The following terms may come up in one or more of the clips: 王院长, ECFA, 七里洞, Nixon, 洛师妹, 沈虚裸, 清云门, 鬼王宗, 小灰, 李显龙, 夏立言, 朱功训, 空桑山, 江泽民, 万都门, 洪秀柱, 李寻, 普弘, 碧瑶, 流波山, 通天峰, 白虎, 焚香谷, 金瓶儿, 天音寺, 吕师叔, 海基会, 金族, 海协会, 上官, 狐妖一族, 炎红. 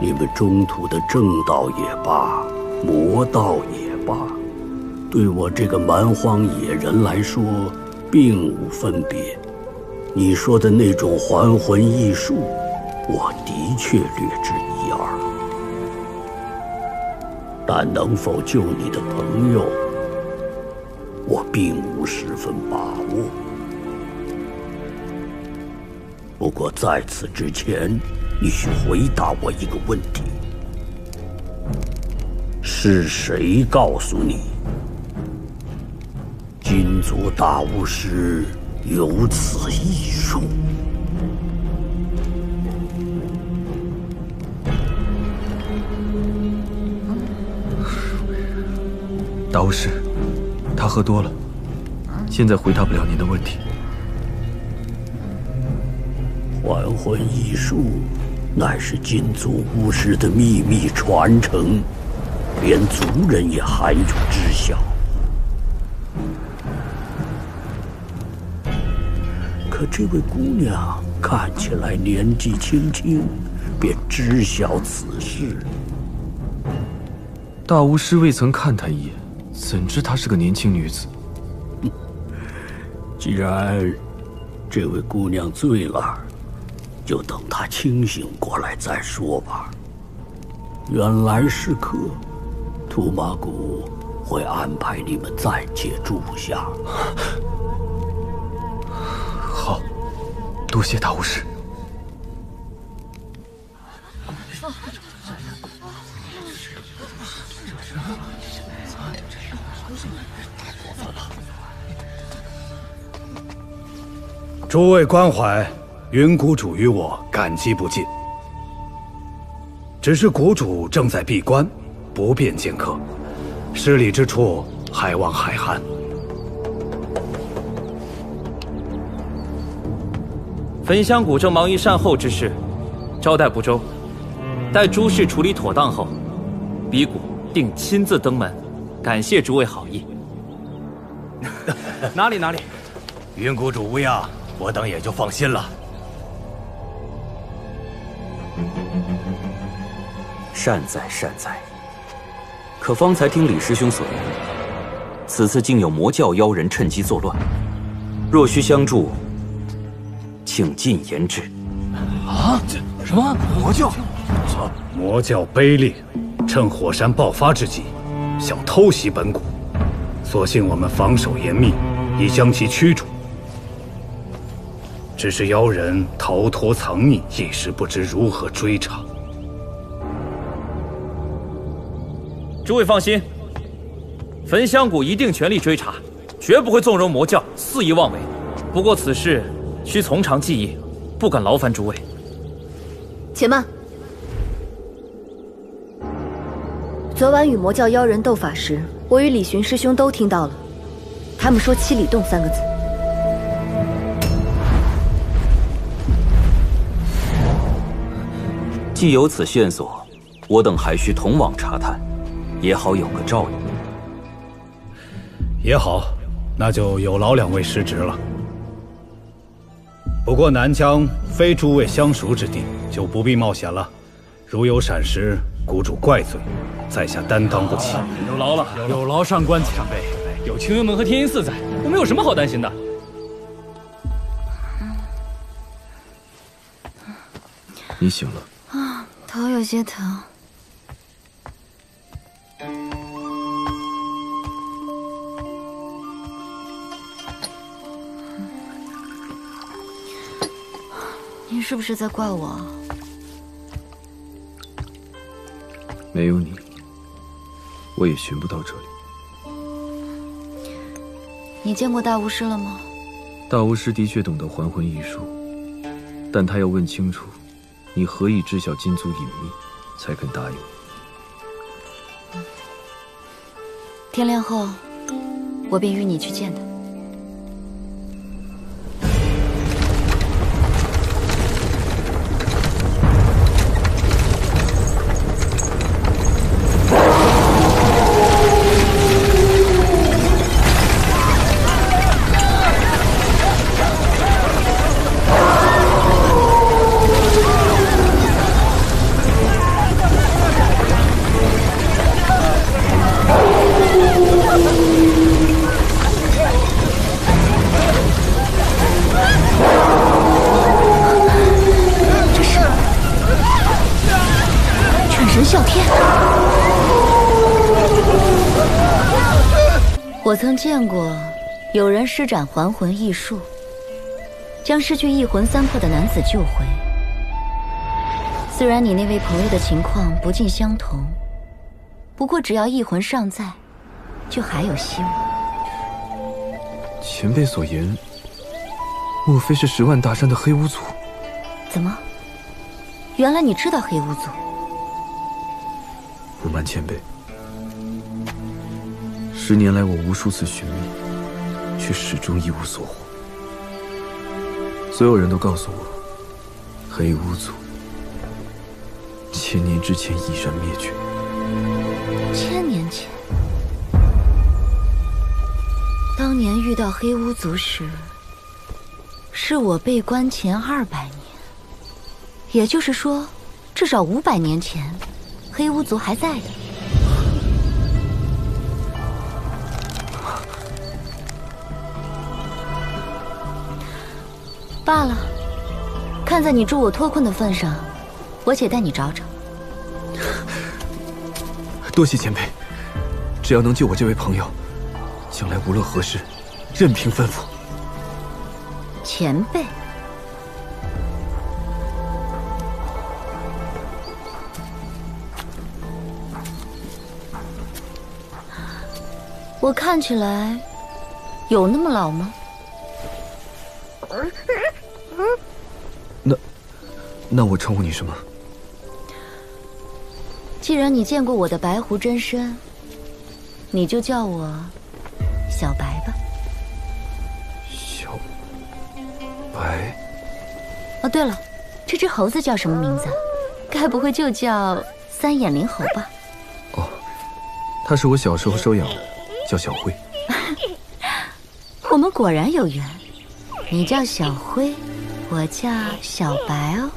你们中土的正道也罢，魔道也罢，对我这个蛮荒野人来说，并无分别。你说的那种还魂异术，我的确略知一二，但能否救你的朋友，我并无十分把握。不过在此之前，你需回答我一个问题：是谁告诉你，金族大巫师有此异术？大巫师，他喝多了，现在回答不了您的问题。还魂异术乃是金族巫师的秘密传承，连族人也罕有知晓。可这位姑娘看起来年纪轻轻，便知晓此事。大巫师未曾看她一眼，怎知她是个年轻女子？既然这位姑娘醉了，就等她清醒过来再说吧。远来是客，图马古会安排你们暂且住下。好，多谢大巫师。诸位关怀，云谷主与我感激不尽。只是谷主正在闭关，不便见客，失礼之处，还望海涵。焚香谷正忙于善后之事，招待不周，待诸事处理妥当后，比谷定亲自登门，感谢诸位好意。哪里哪里，云谷主无恙。我等也就放心了。善哉善哉。可方才听李师兄所言，此次竟有魔教妖人趁机作乱，若需相助，请进言之。啊？什么魔教？魔教卑劣，趁火山爆发之际，想偷袭本谷，所幸我们防守严密，已将其驱逐。只是妖人逃脱藏匿，一时不知如何追查。诸位放心，焚香谷一定全力追查，绝不会纵容魔教肆意妄为。不过此事需从长计议，不敢劳烦诸位。且慢，昨晚与魔教妖人斗法时，我与李寻师兄都听到了，他们说七里洞三个字。既有此线索，我等还需同往查探，也好有个照应。也好，那就有劳两位师侄了。不过南疆非诸位相熟之地，就不必冒险了。如有闪失，谷主怪罪，在下担当不起。有劳了，有劳上官前辈。有清云门和天音寺在，我们有什么好担心的？你醒了。头有些疼，你是不是在怪我？没有你，我也寻不到这里。你见过大巫师了吗？大巫师的确懂得还魂异术，但他要问清楚。你何以知晓金族隐秘，才肯答应我？天亮后，我便与你去见他。我曾见过有人施展还魂异术，将失去一魂三魄的男子救回。虽然你那位朋友的情况不尽相同，不过只要一魂尚在，就还有希望。前辈所言，莫非是十万大山的黑巫族？怎么？原来你知道黑巫族？不瞒前辈，10年来我无数次寻觅，却始终一无所获。所有人都告诉我，黑巫族千年之前已然灭绝。1000年前，当年遇到黑巫族时，是我被关前200年，也就是说，至少500年前，黑巫族还在的。罢了，看在你助我脱困的份上，我且带你找找。多谢前辈，只要能救我这位朋友，将来无论何事，任凭吩咐。前辈，我看起来有那么老吗？那我称呼你什么？既然你见过我的白狐真身，你就叫我小白吧。小白。哦，对了，这只猴子叫什么名字？该不会就叫三眼灵猴吧？哦，它是我小时候收养的，叫小灰。我们果然有缘，你叫小灰，我叫小白哦。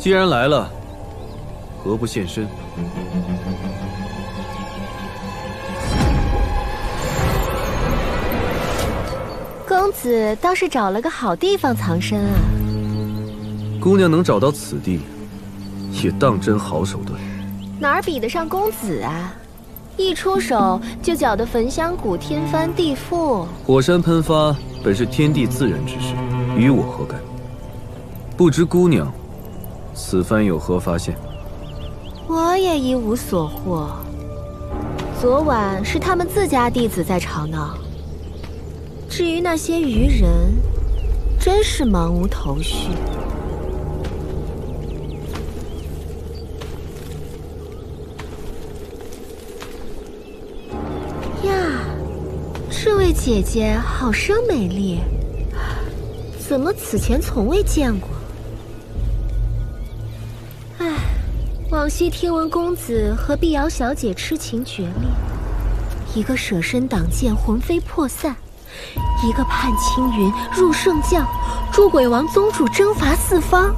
既然来了，何不现身？公子倒是找了个好地方藏身啊！姑娘能找到此地，也当真好手段。哪儿比得上公子啊！一出手就搅得焚香谷天翻地覆。火山喷发本是天地自然之事，与我何干？不知姑娘此番有何发现？我也一无所获。昨晚是他们自家弟子在吵闹，至于那些愚人，真是茫无头绪。呀，这位姐姐好生美丽，怎么此前从未见过？往昔听闻公子和碧瑶小姐痴情决裂，一个舍身挡剑魂飞魄散，一个盼青云入圣教，助鬼王宗主征伐四方，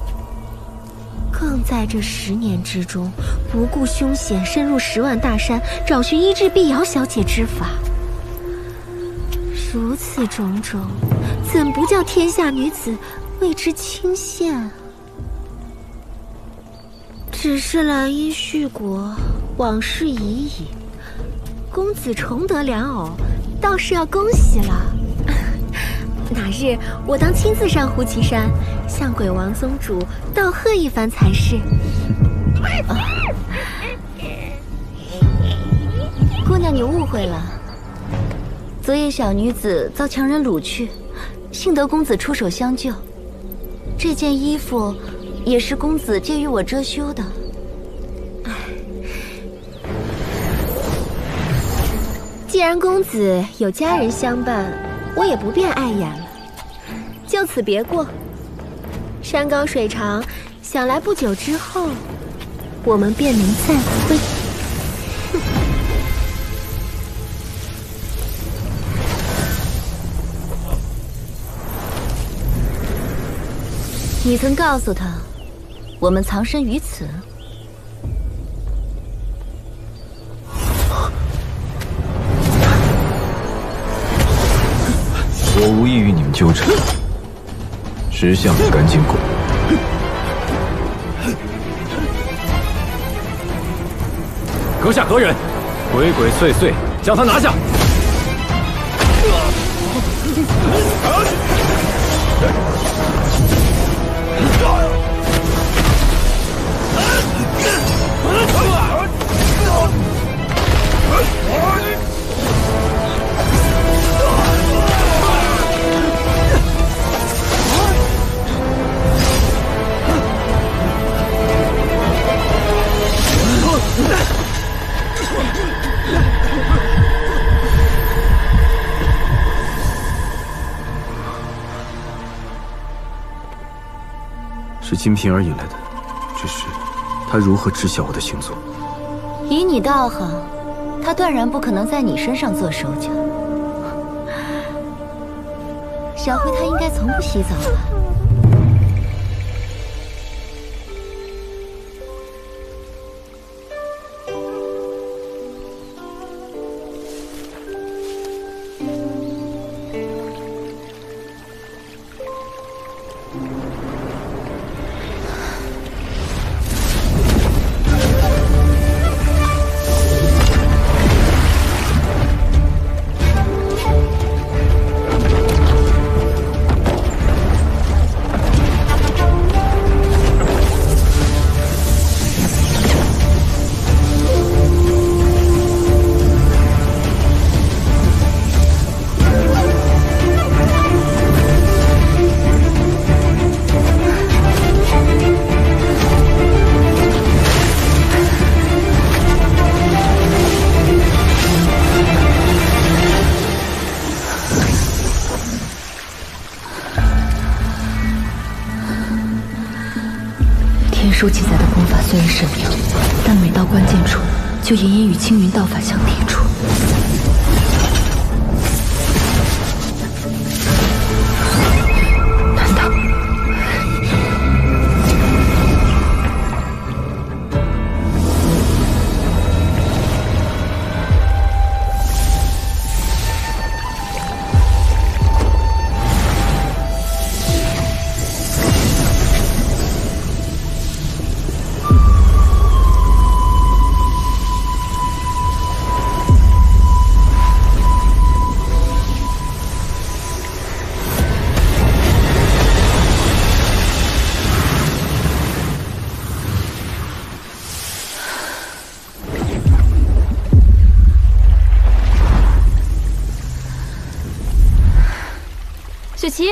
更在这10年之中不顾凶险深入10万大山找寻医治碧瑶小姐之法。如此种种，怎不叫天下女子为之倾羡啊？只是兰因絮果，往事已矣。公子重得良偶，倒是要恭喜了。哪日我当亲自上胡岐山，向鬼王宗主道贺一番才是。姑娘，你误会了。昨夜小女子遭强人掳去，幸得公子出手相救。这件衣服也是公子借与我遮羞的。唉，既然公子有佳人相伴，我也不便碍眼了，就此别过。山高水长，想来不久之后，我们便能再会。你曾告诉他，我们藏身于此。 我无意与你们纠缠，只想你赶紧滚。阁下何人？鬼鬼祟祟，将他拿下！是金瓶儿引来的，只是他如何知晓我的行踪？以你道行，他断然不可能在你身上做手脚。小辉他应该从不洗澡吧？ 书记载的功法虽然神妙，但每到关键处，就隐隐与青云道法相抵触。难道？雪琪，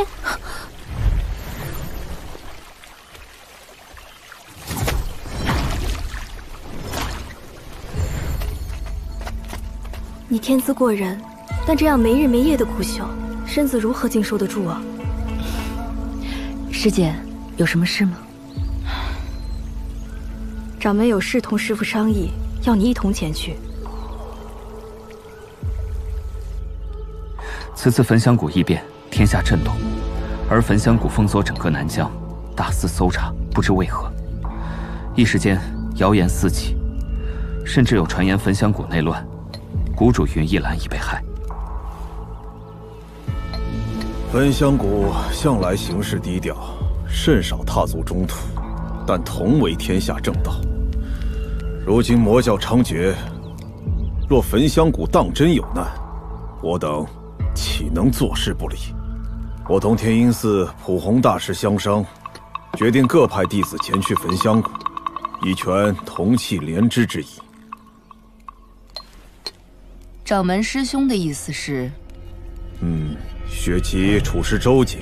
你天资过人，但这样没日没夜的苦修，身子如何经受得住啊？师姐，有什么事吗？掌门有事同师傅商议，要你一同前去。此次焚香谷异变。 天下震动，而焚香谷封锁整个南疆，大肆搜查，不知为何，一时间谣言四起，甚至有传言焚香谷内乱，谷主云一兰已被害。焚香谷向来行事低调，甚少踏足中土，但同为天下正道。如今魔教猖獗，若焚香谷当真有难，我等岂能坐视不理？ 我同天音寺普弘大师相商，决定各派弟子前去焚香谷，以全同气连枝之意。掌门师兄的意思是，雪琪处事周谨，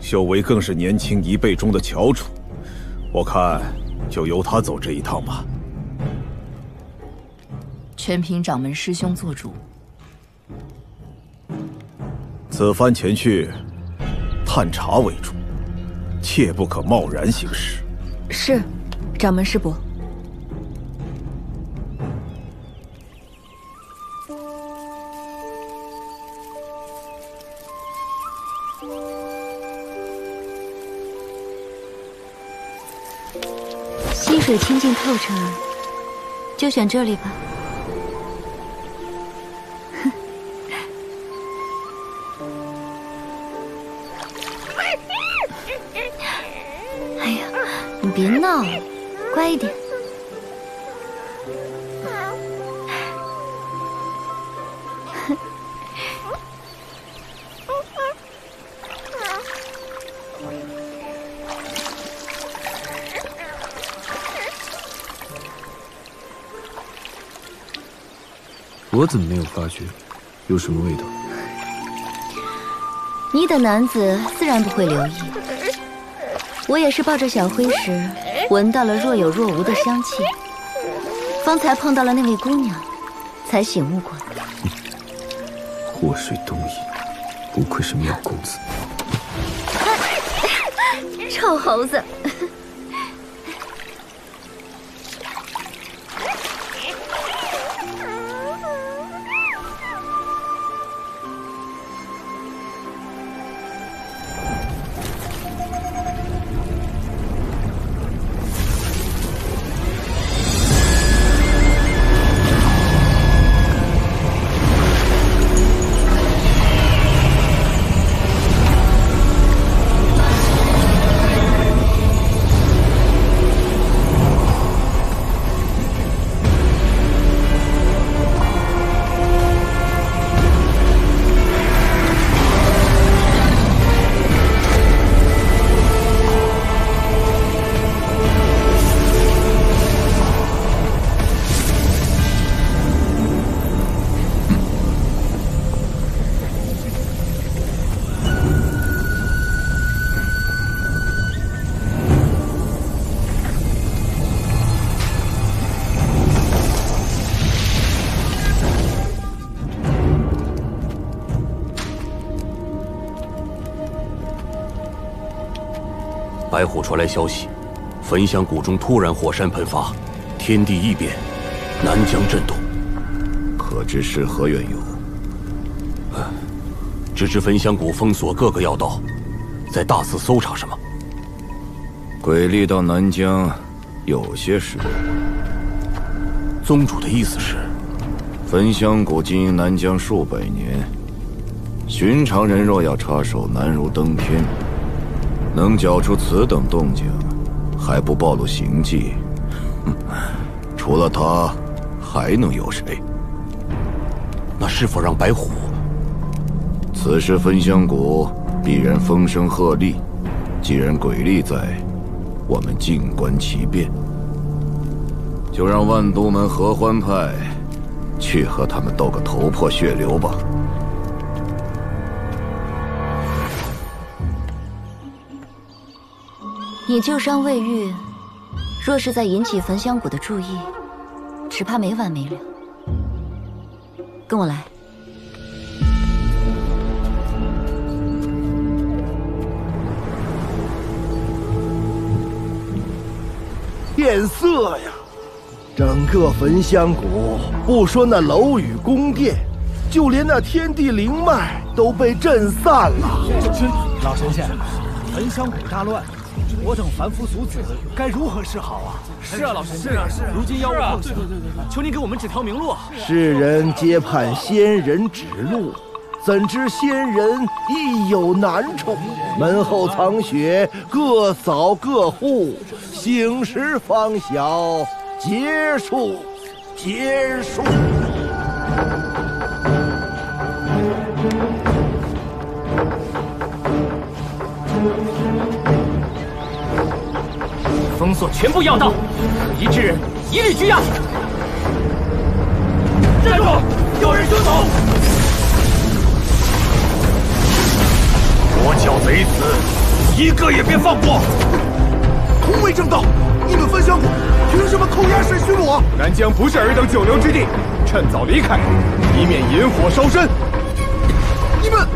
修为更是年轻一辈中的翘楚，我看就由他走这一趟吧。全凭掌门师兄做主。 此番前去，探查为主，切不可贸然行事。是，掌门师伯。水清净透彻，就选这里吧。哎呀，你别闹了，乖一点。我怎么没有发觉，有什么味道？你等男子自然不会留意，我也是抱着小灰时闻到了若有若无的香气，方才碰到了那位姑娘，才醒悟过来。祸水东移，不愧是妙公子。臭猴子！白虎传来消息，焚香谷中突然火山喷发，天地异变，南疆震动。可知是何缘由？只知焚香谷封锁各个要道，在大肆搜查什么。鬼力到南疆有些时候。宗主的意思是，焚香谷经营南疆数百年，寻常人若要插手，难如登天。 能搅出此等动静，还不暴露行迹？除了他，还能有谁？那是否让白虎？此时焚香谷必然风声鹤唳，既然鬼力在，我们静观其变。就让万都门合欢派去和他们斗个头破血流吧。 你旧伤未愈，若是再引起焚香谷的注意，只怕没完没了。跟我来。 变色呀！整个焚香谷，不说那楼宇宫殿，就连那天地灵脉都被震散了。老神仙，焚香谷大乱。 我等凡夫俗子该如何是好啊？是啊，老神仙，如今妖物横行，求您给我们指条明路。世人皆盼仙人指路，怎知仙人亦有难处。门后藏雪，各扫各户，醒时方晓结束。 封锁全部要道，可疑之人一律拘押。站住！有人凶头！我剿贼子，一个也别放过！同为正道，你们焚香谷凭什么扣押沈虚裸？南疆不是尔等久留之地，趁早离开，以免引火烧身。你们。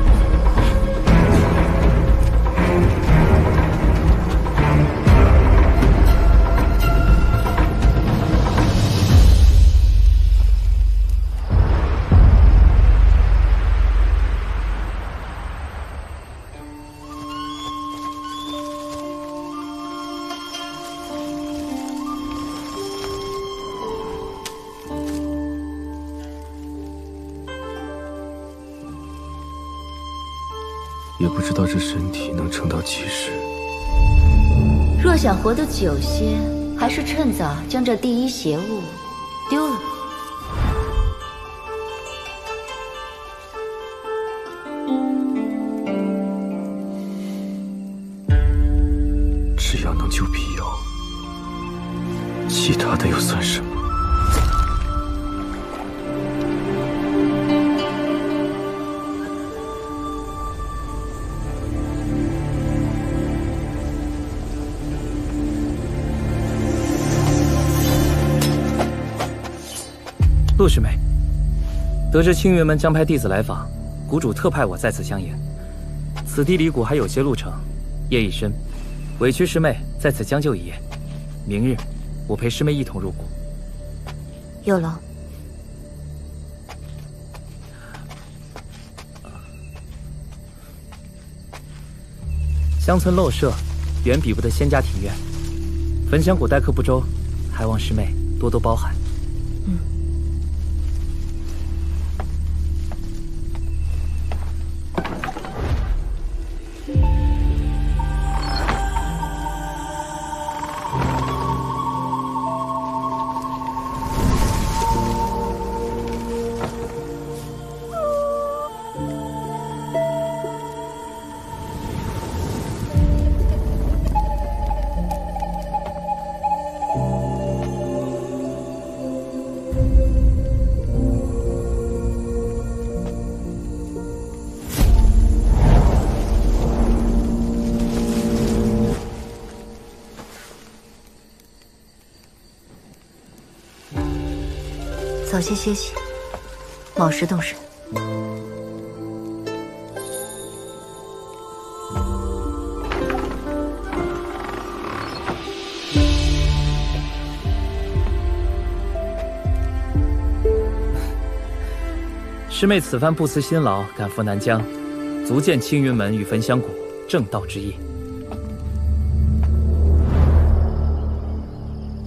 也不知道这身体能撑到几时。若想活得久些，还是趁早将这第一邪物丢了。只要能救碧瑶，其他的又算什么？ 陆师妹，得知青云门将派弟子来访，谷主特派我在此相迎。此地离谷还有些路程，夜已深，委屈师妹在此将就一夜。明日，我陪师妹一同入谷。有劳。乡村陋舍，远比不得仙家庭院。焚香谷待客不周，还望师妹多多包涵。 早些歇息，卯时动身。 师妹此番不辞辛劳赶赴南疆，足见青云门与焚香谷正道之意。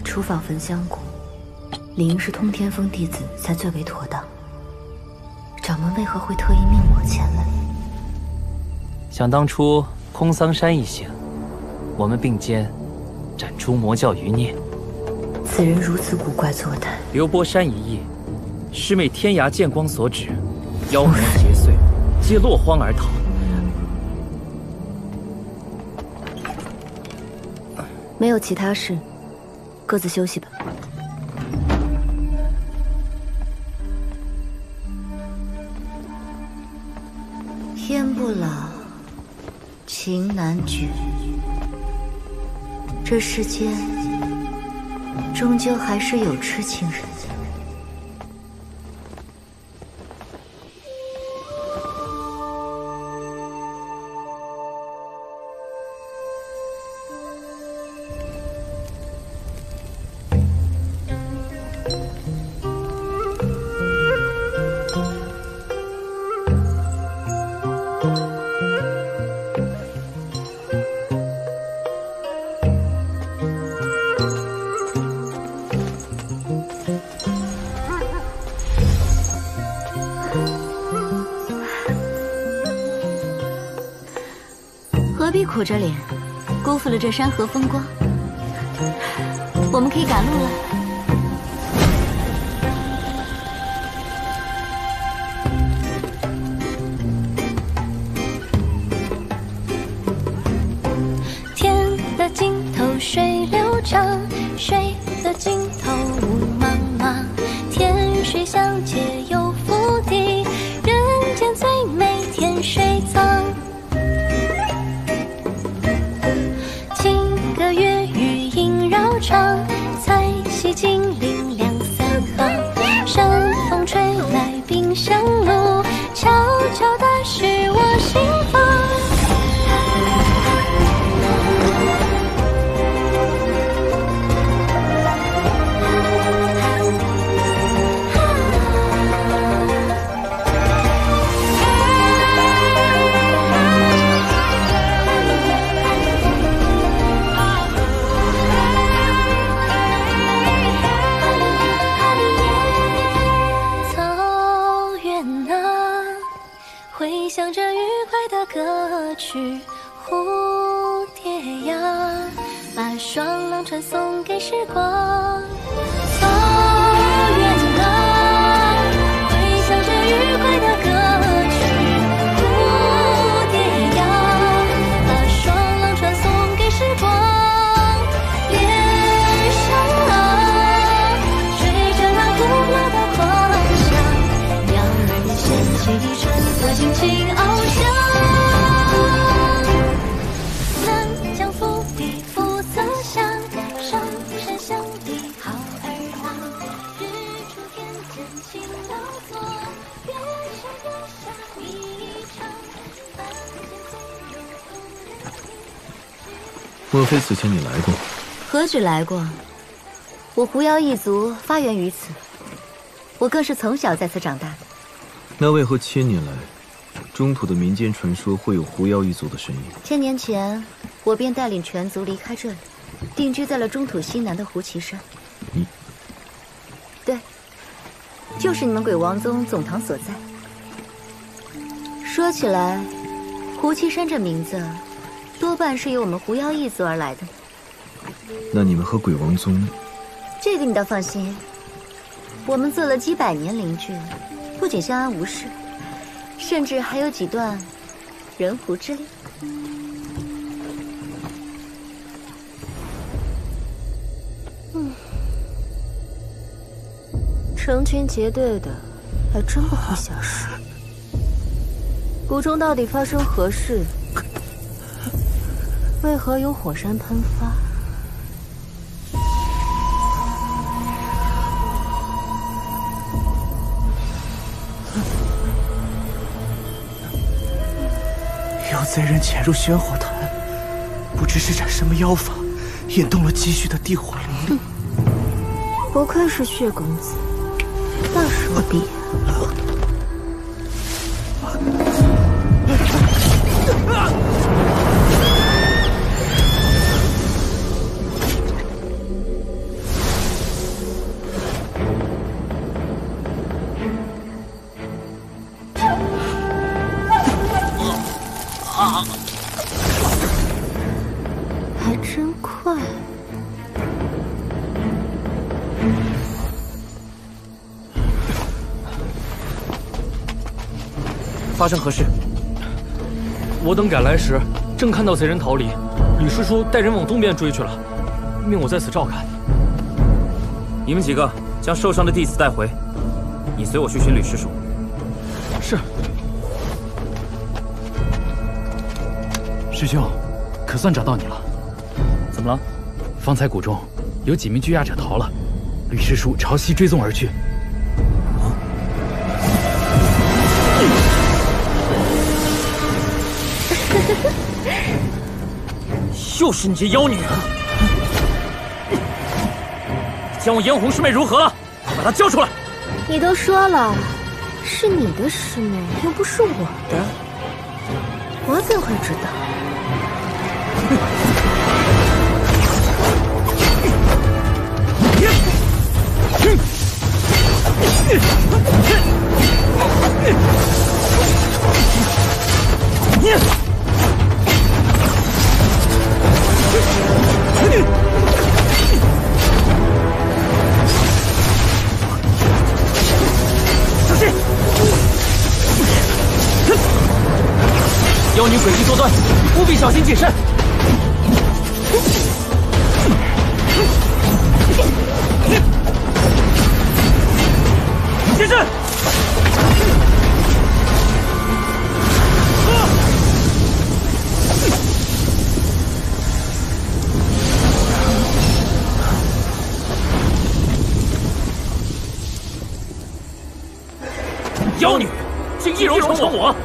出访焚香谷，理应是通天峰弟子才最为妥当。掌门为何会特意命我前来？想当初空桑山一行，我们并肩斩出魔教余孽。此人如此古怪作态。流波山一役。 师妹天涯剑光所指，妖魔劫碎，皆落荒而逃。没有其他事，各自休息吧。天不老，情难绝。这世间，终究还是有痴情人。 苦着脸，辜负了这山河风光。我们可以赶路了。歌曲蝴蝶呀，把爽朗传送给时光。 莫非此前你来过？何止来过，我狐妖一族发源于此，我更是从小在此长大的。那为何千年来，中土的民间传说会有狐妖一族的身影？千年前，我便带领全族离开这里，定居在了中土西南的胡骑山。你，对，就是你们鬼王宗总堂所在。说起来，胡骑山这名字。 多半是由我们狐妖一族而来的。那你们和鬼王宗？这个你倒放心，我们做了几百年邻居，不仅相安无事，甚至还有几段人狐之恋。成群结队的，还真不好下手。谷中到底发生何事？ 为何有火山喷发？有贼人潜入玄火坛，不知施展什么妖法，引动了积蓄的地火灵力。不愧是血公子，大手笔。还真快！发生何事？我等赶来时，正看到贼人逃离，吕师叔带人往东边追去了，命我在此照看。你们几个将受伤的弟子带回，你随我去寻吕师叔。是。 师兄，可算找到你了。怎么了？方才谷中有几名拘押者逃了，吕师叔朝西追踪而去。啊！又是你这妖女！将我炎红师妹如何了？快把她交出来！你都说了，是你的师妹，又不是我的，我怎会知道？ 妖女诡计多端，务必小心谨慎。 接阵！妖女，竟易容成我！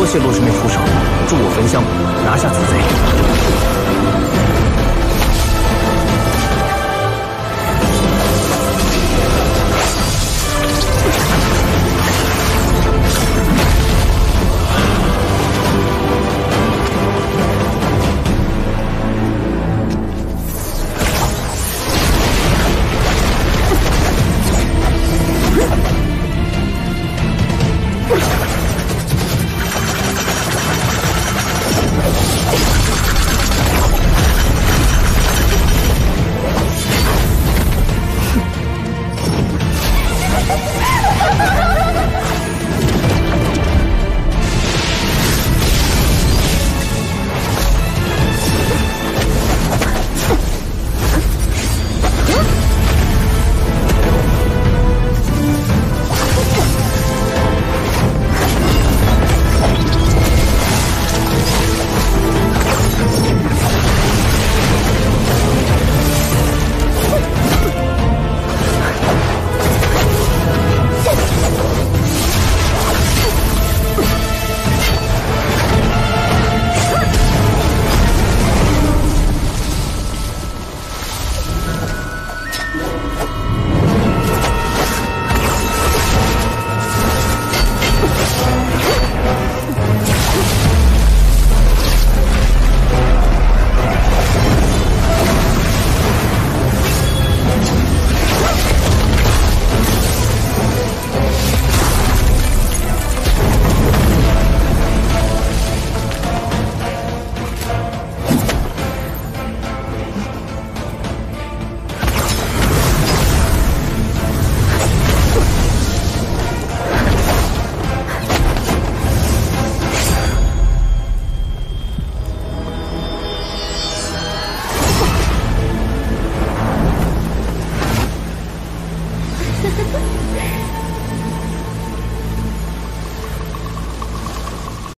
多谢洛师妹出手，助我焚香，拿下此贼。